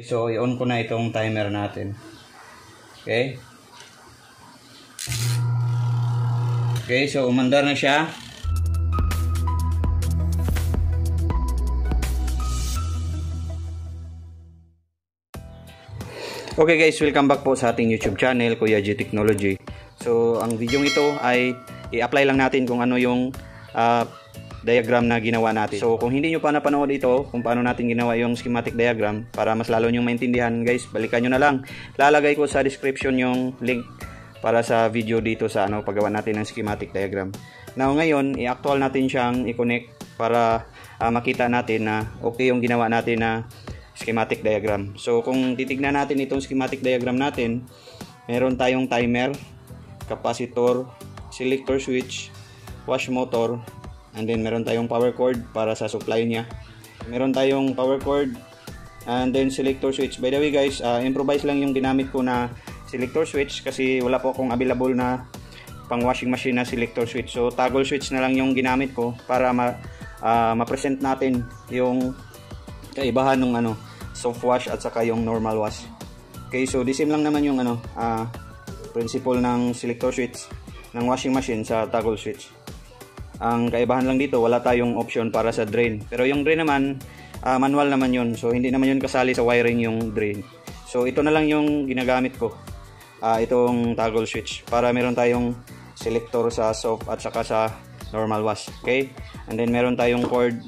So, i-on ko na itong timer natin. Okay? Okay, so umandar na siya. Okay guys, welcome back po sa ating YouTube channel, Kuya JTechnology. So, ang video ito ay i-apply lang natin kung ano yung diagram na ginawa natin. So, kung hindi nyo pa napanood ito, kung paano natin ginawa yung schematic diagram, para mas lalo nyong maintindihan guys, balikan nyo na lang. Lalagay ko sa description yung link para sa video dito sa paggawa natin ng schematic diagram. Now, ngayon, i-actual natin siyang i-connect para makita natin na okay yung ginawa natin na schematic diagram. So, kung titignan natin itong schematic diagram natin, meron tayong timer, capacitor, selector switch, wash motor, and then meron tayong power cord para sa supply niya. Meron tayong power cord and then selector switch. By the way guys, improvise lang yung ginamit ko na selector switch kasi wala po akong available na pang washing machine na selector switch. So toggle switch na lang yung ginamit ko para ma-present natin yung kaibahan ng soft wash at saka yung normal wash. Okay, so the same lang naman yung principle ng selector switch ng washing machine sa toggle switch. Ang kaibahan lang dito, wala tayong option para sa drain. Pero yung drain naman, manual naman yun. So, hindi naman yun kasali sa wiring yung drain. So, ito na lang yung ginagamit ko. Itong toggle switch. Para meron tayong selector sa soft at saka sa normal wash. Okay? And then, meron tayong cord.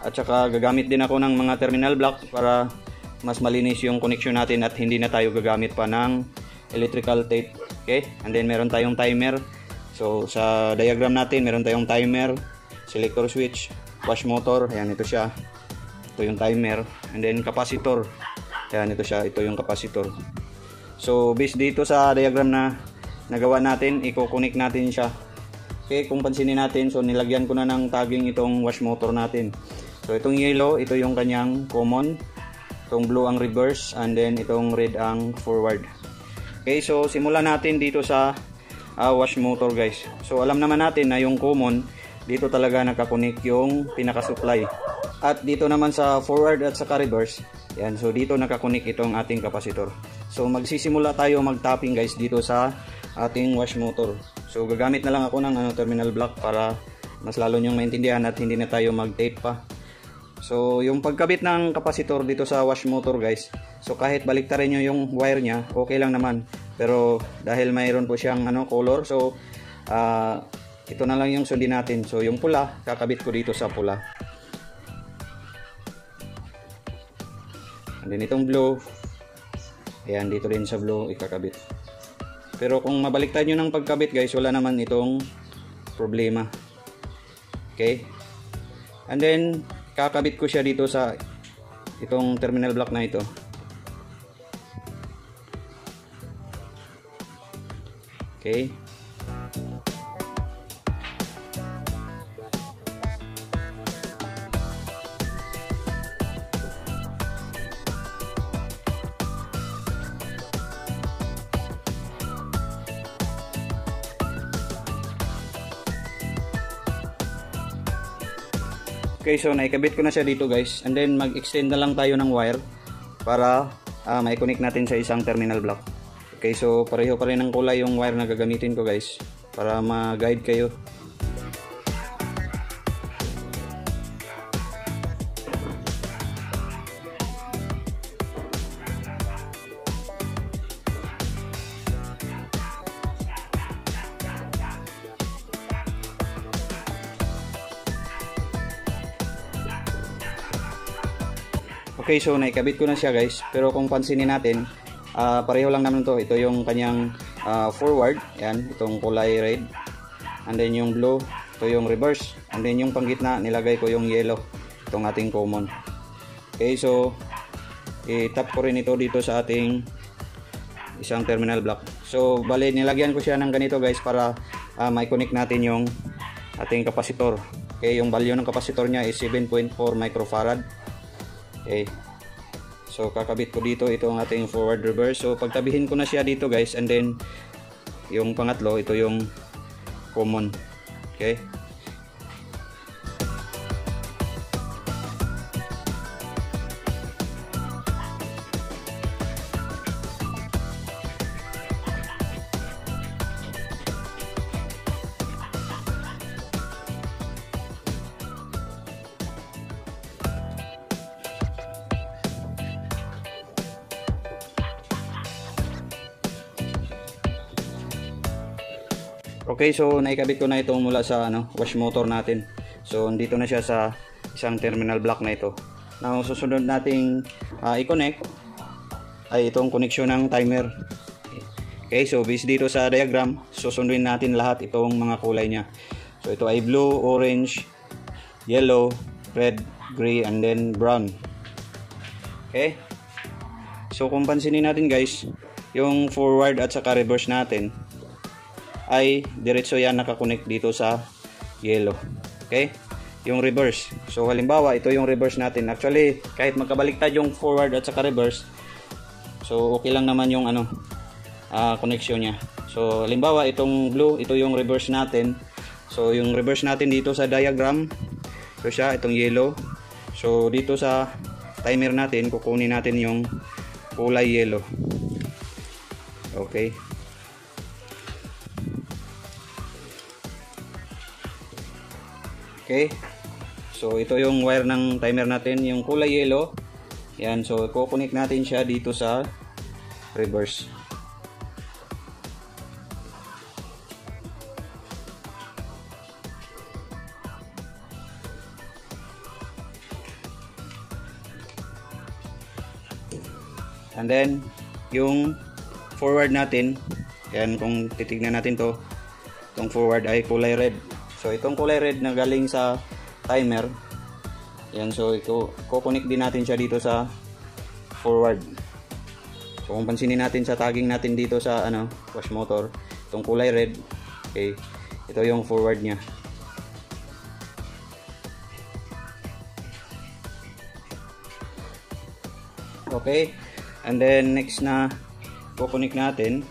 At saka, gagamit din ako ng mga terminal block para mas malinis yung connection natin at hindi na tayo gagamit pa ng electrical tape. Okay? And then, meron tayong timer. So, sa diagram natin, meron tayong timer, selector switch, wash motor. Ayan, ito siya. Ito yung timer. And then, capacitor. Ayan, ito siya. Ito yung capacitor. So, based dito sa diagram na nagawa natin, i-connect natin siya. Okay, kung pansinin natin, so nilagyan ko na ng tagging itong wash motor natin. So, itong yellow, ito yung kanyang common. Itong blue ang reverse. And then, itong red ang forward. Okay, so simulan natin dito sa wash motor guys. So alam naman natin na yung common dito talaga nakakonek yung pinaka supply, at dito naman sa forward at sa reverse, yan, so dito nakakonek itong ating capacitor. So magsisimula tayo mag-tapping guys dito sa ating wash motor. So gagamit na lang ako ng terminal block para mas lalo nyong maintindihan at hindi na tayo mag-tape pa. So yung pagkabit ng capacitor dito sa wash motor guys, so kahit baliktarin nyo yung wire nya, okay lang naman. Pero dahil mayroon po siyang color, so ito na lang yung sundin natin. So yung pula, kakabit ko dito sa pula. And then itong blue, ayan, dito din sa blue ikakabit. Pero kung mabaliktad nyo ng pagkabit guys, wala naman itong problema. Okay? And then kakabit ko siya dito sa itong terminal block na ito. Okay. Okay, so naikabit ko na siya dito guys. And then mag-extend na lang tayo ng wire para ma-connect natin sa isang terminal block. Okay, so pareho pa rin ang kulay yung wire na gagamitin ko guys para ma-guide kayo. Okay, so naikabit ko na siya guys, pero kung pansinin natin, pareho lang naman to. Ito yung kanyang forward, yan, itong kulay red. And then yung blue, ito yung reverse. And then yung panggitna, nilagay ko yung yellow, itong ating common. Okay, so i-tap ko rin ito dito sa ating isang terminal block. So bale, nilagyan ko siya ng ganito guys para ma-connect natin yung ating kapasitor. Okay, yung value ng kapasitor niya is 7.4 microfarad. Okay. So kakabit ko dito itong ating forward reverse. So pagtabihin ko na siya dito guys, and then yung pangatlo, ito yung common. Okay? Okay, so naikabit ko na ito mula sa wash motor natin. So dito na siya sa isang terminal block na ito. Now susunod nating i-connect ay itong connection ng timer. Okay, so based dito sa diagram, susunduin natin lahat itong mga kulay niya. So ito ay blue, orange, yellow, red, gray, and then brown. Okay? So kung pansinin natin guys, yung forward at saka reverse natin ay diretso yan nakakonect dito sa yellow. Okay? Yung reverse. So halimbawa, ito yung reverse natin. Actually, kahit magkabaliktad yung forward at saka reverse, so okay lang naman yung connection niya. So halimbawa, itong blue, ito yung reverse natin. So yung reverse natin dito sa diagram, so siya, itong yellow. So dito sa timer natin, kukunin natin yung kulay yellow. Okay. Okay. So ito yung wire ng timer natin, yung kulay yellow. Yan, so kukunik natin siya dito sa reverse. And then yung forward natin, yan, kung titignan natin to, itong forward ay kulay red. So itong kulay red na galing sa timer, yan, so ito kukunik din natin siya dito sa forward. So kung pansinin natin sa tagging natin dito sa wash motor, itong kulay red, okay, ito yung forward niya. Okay. And then next na kukunik natin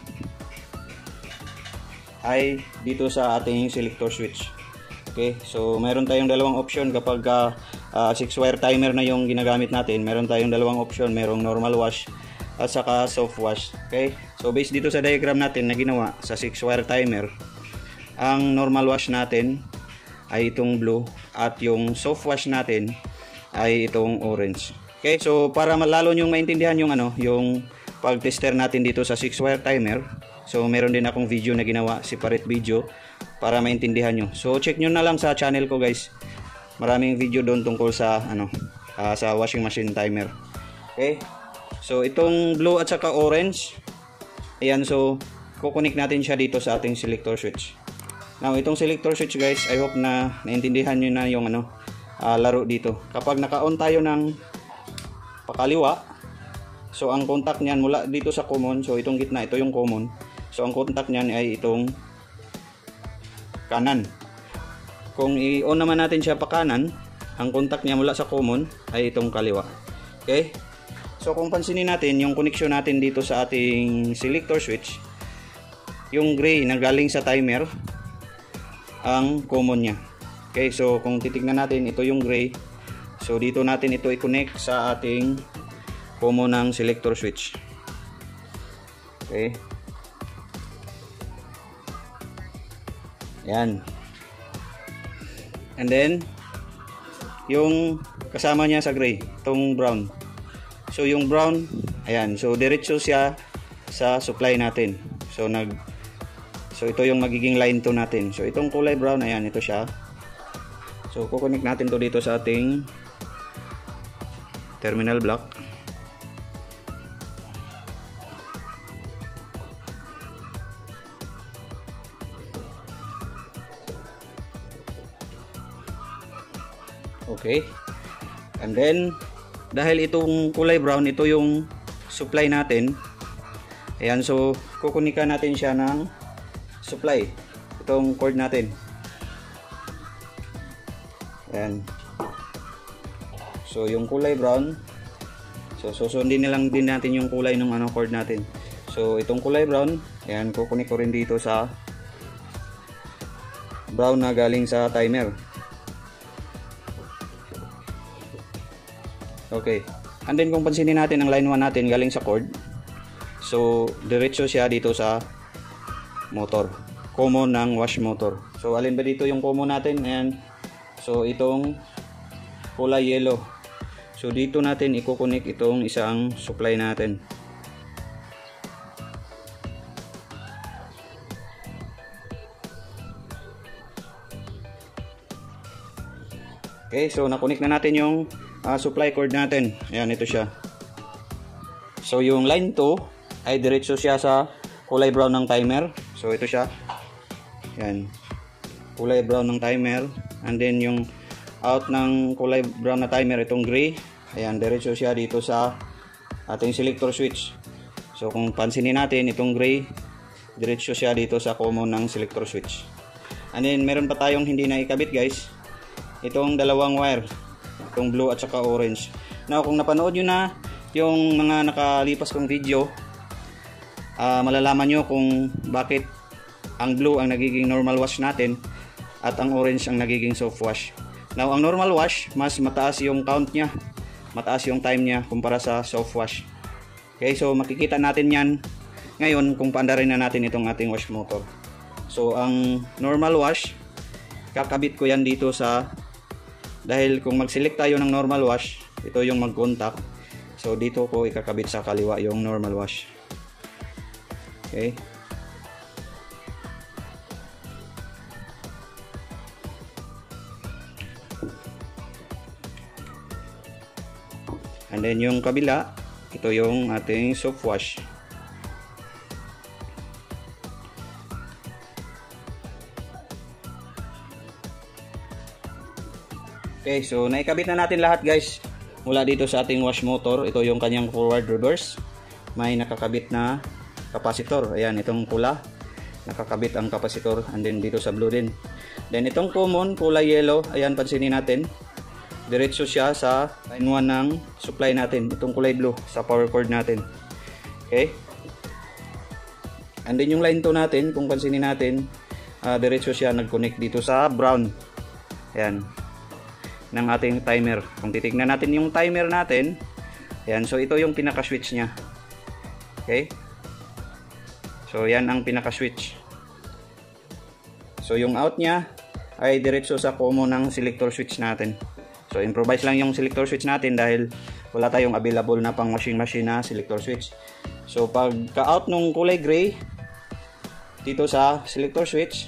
ay dito sa ating selector switch. Okay, so mayroon tayong dalawang option kapag 6-wire timer na yung ginagamit natin. Mayroon tayong dalawang option, mayroong normal wash at saka soft wash. Okay, so based dito sa diagram natin na ginawa sa 6-wire timer, ang normal wash natin ay itong blue at yung soft wash natin ay itong orange. Okay, so para lalo nyong maintindihan yung yung pag-tester natin dito sa 6-wire timer, so meron din akong video na ginawa, separate video, para maintindihan nyo. So check nyo na lang sa channel ko guys. Maraming video doon tungkol sa sa washing machine timer. Okay? So itong blue at saka orange, ayan, so kukunik natin siya dito sa ating selector switch. Now itong selector switch guys, I hope na naintindihan nyo na yung laro dito. Kapag naka-on tayo ng pakaliwa, so ang contact niyan mula dito sa common, so itong gitna, ito yung common, so ang contact niyan ay itong kanan. Kung i-on naman natin siya pa kanan, ang contact niya mula sa common ay itong kaliwa. Okay, so kung pansinin natin yung connection natin dito sa ating selector switch, yung gray na galing sa timer ang common niya. Okay, so kung titignan natin, ito yung gray. So dito natin ito i-connect sa ating common ng selector switch. Okay. Ayan. And then yung kasama niya sa gray, itong brown. So yung brown, ayan, so diretso siya sa supply natin. So ito yung magiging line 2 natin. So itong kulay brown, ayan, ito siya. So kukonek natin to dito sa ating terminal block. Okay. And then dahil itong kulay brown, ito yung supply natin. Ayan, so kukunika natin siya ng supply, itong cord natin. Ayan. So yung kulay brown, so susundin nilang din natin yung kulay ng cord natin. So itong kulay brown, ayan, kukunik ko rin dito sa brown na galing sa timer. Okay. And then kung pansinin natin, ang line 1 natin galing sa cord, so diretso siya dito sa motor, common ng wash motor. So alin ba dito yung common natin? Ayan. So itong kulay yellow. So dito natin i-connect itong isang supply natin. Okay, so na-connect na natin yung supply cord natin. Ayan, ito siya. So yung line 2 ay diretso siya sa kulay brown ng timer. So ito siya. Ayan. Kulay brown ng timer. And then yung out ng kulay brown na timer, itong gray. Ayan, diretso siya dito sa ating selector switch. So kung pansinin natin, itong gray, diretso siya dito sa common ng selector switch. And then meron pa tayong hindi na ikabit, guys. Itong dalawang wire, itong blue at saka orange. Now kung napanood nyo na yung mga nakalipas kong video, malalaman nyo kung bakit ang blue ang nagiging normal wash natin at ang orange ang nagiging soft wash. Now ang normal wash, mas mataas yung count nya, mataas yung time nya kumpara sa soft wash. Okay, so makikita natin yan ngayon kung paandarin na natin itong ating wash motor. So ang normal wash, kakabit ko yan dito sa, dahil kung mag-select tayo ng normal wash, ito yung mag-contact. So dito ko ikakabit sa kaliwa yung normal wash. Okay. And then yung kabila, ito yung ating soft wash. Okay, so naikabit na natin lahat, guys. Mula dito sa ating wash motor, ito yung kanyang forward reverse. May nakakabit na kapasitor. Ayan, itong pula, nakakabit ang kapasitor, and then dito sa blue din. Then itong common, kulay yellow, ayan, pansinin natin, diretso siya sa line 1 ng supply natin, itong kulay blue, sa power cord natin. Okay, and then yung line 2 natin, kung pansinin natin, diretso siya nag-connect dito sa brown, ayan, ng ating timer. Kung titignan natin yung timer natin, ayan, so ito yung pinaka-switch nya. Okay, so yan ang pinaka-switch. So yung out nya ay diretso sa common ng selector switch natin. So improvise lang yung selector switch natin dahil wala tayong available na pang washing machine na selector switch. So pagka-out nung kulay gray dito sa selector switch,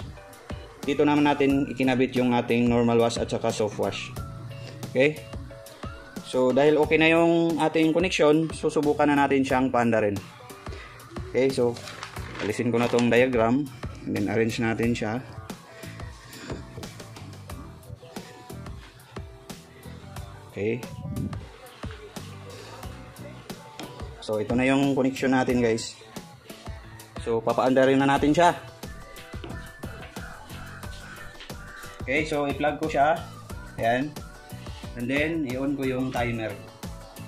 dito naman natin ikinabit yung ating normal wash at saka soft wash. Okay? So dahil okay na yung ating connection, susubukan na natin siyang paanda rin. Okay, so alisin ko na tong diagram and then arrange natin siya. Okay. So ito na yung connection natin, guys. So papaanda rin na natin siya. Okay, so i-plug ko siya. Ayan. And then i-on ko yung timer.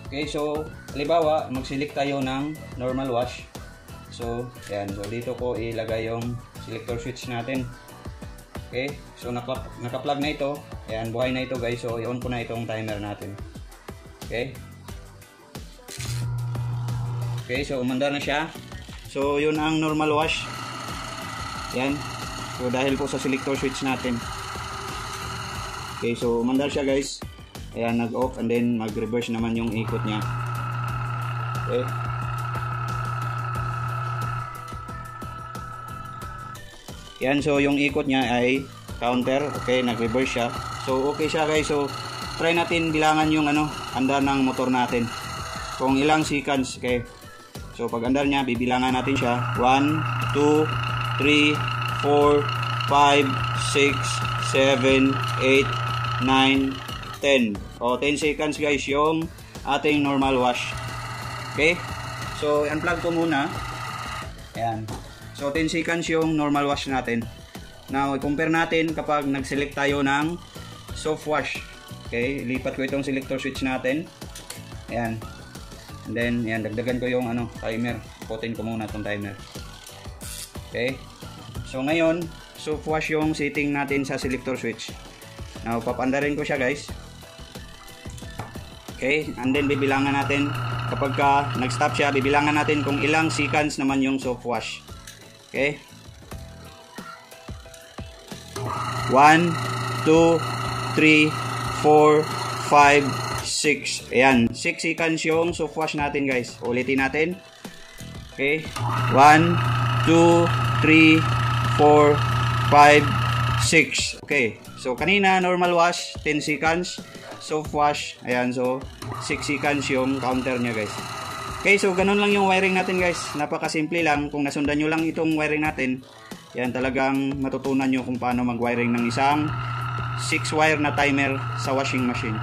Okay, so halimbawa mag-select tayo ng normal wash. So, ayan. So, dito ko ilagay yung selector switch natin. Okay. So, naka-plug na ito. Ayan. Buhay na ito, guys. So, i-on ko na itong timer natin. Okay. Okay. So, umandar na siya. So, yun ang normal wash. Ayan. So, dahil po sa selector switch natin. Okay. So, umandar siya, guys. Ayan. Nag-off. And then, mag-reverse naman yung ikot niya. Okay. Yan, so yung ikot niya ay counter. Okay, nag-reverse siya. So okay siya, guys. So try natin bilangan yung andar ng motor natin. Kung ilang seconds, okay. So pag andar niya, bibilangan natin siya. 1, 2, 3, 4, 5, 6, 7, 8, 9, 10. O 10 seconds, guys, yung ating normal wash. Okay? So unplug ko muna. Ayan. So 10 seconds yung normal wash natin. Now compare natin kapag nag-select tayo ng soft wash. Okay, lipat ko itong selector switch natin. Ayan. And then ayan, dagdagan ko yung timer. Putin ko muna itong timer. Okay. So ngayon, soft wash yung setting natin sa selector switch. Now papandarin ko siya, guys. Okay, and then bibilangan natin kapag nag-stop siya, bibilangan natin kung ilang seconds naman yung soft wash. Okay. 1, 2, 3, 4, 5, 6. Ayan. 6 seconds yung soft wash natin, guys. Ulitin natin. Okay. 1, 2, 3, 4, 5, 6. Okay. So, kanina normal wash, 10 seconds. soft wash. Ayan, so siksikan yung counter nya guys. Okay, so ganun lang yung wiring natin guys. Napakasimple lang. Kung nasundan nyo lang itong wiring natin, yan, talagang matutunan nyo kung paano mag-wiring ng isang 6 wire na timer sa washing machine.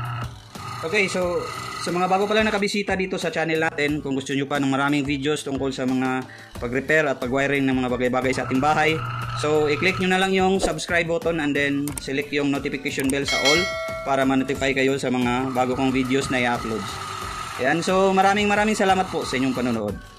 Okay, so sa mga bago pala nakabisita dito sa channel natin, kung gusto nyo pa ng maraming videos tungkol sa mga pag-repair at pag-wiring ng mga bagay-bagay sa ating bahay, so i-click nyo na lang yung subscribe button and then select yung notification bell sa all para ma-notify kayo sa mga bago kong videos na i-upload. Ayan, so maraming salamat po sa inyong panonood.